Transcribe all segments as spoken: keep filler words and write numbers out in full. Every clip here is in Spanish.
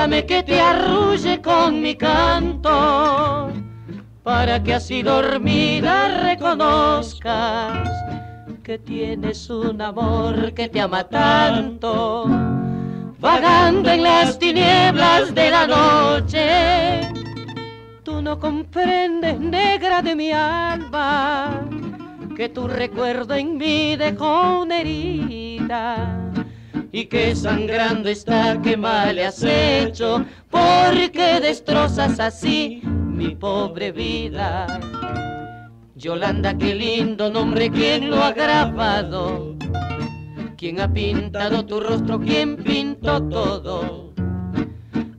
déjame que te arrulle con mi canto, para que así dormida reconozcas que tienes un amor que te ama tanto. Vagando en las tinieblas de la noche, tú no comprendes, negra de mi alma, que tu recuerdo en mí dejó una herida, y que sangrando está que mal le has hecho, porque destrozas así mi pobre vida. Yolanda, qué lindo nombre, ¿quién lo ha grabado? ¿Quién ha pintado tu rostro? ¿Quién pintó todo?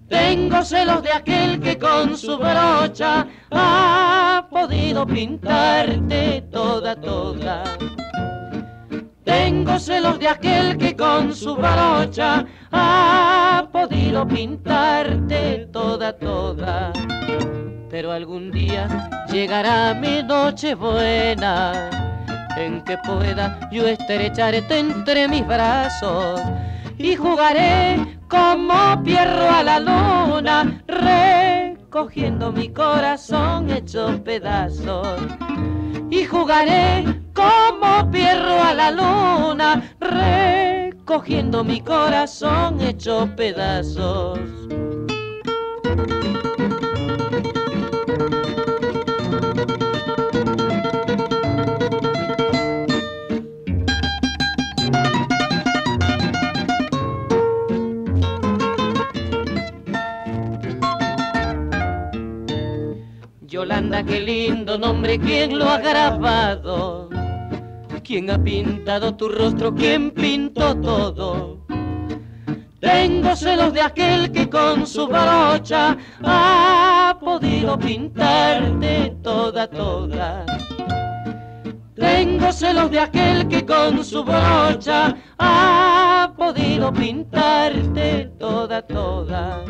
Tengo celos de aquel que con su brocha ha podido pintarte toda, toda. Tengo celos de aquel que con su brocha ha podido pintarte toda, toda. Pero algún día llegará mi noche buena, en que pueda yo estrecharte entre mis brazos y jugaré como pierro a la luna, recogiendo mi corazón hecho pedazos. Y jugaré como pierro a la luna, recogiendo mi corazón hecho pedazos. Yolanda, qué lindo nombre, ¿quién lo ha grabado? ¿Quién ha pintado tu rostro? ¿Quién pintó todo? Tengo celos de aquel que con su brocha ha podido pintarte toda, toda. Tengo celos de aquel que con su brocha ha podido pintarte toda, toda.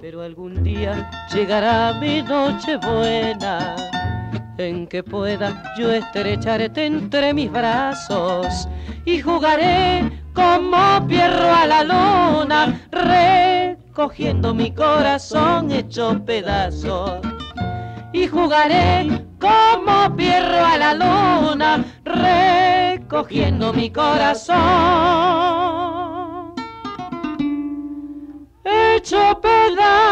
Pero algún día llegará mi noche buena, en que pueda yo estrecharte entre mis brazos y jugaré como pierro a la luna, recogiendo mi corazón hecho pedazos. Y jugaré como pierro a la luna, recogiendo mi corazón hecho pedazos.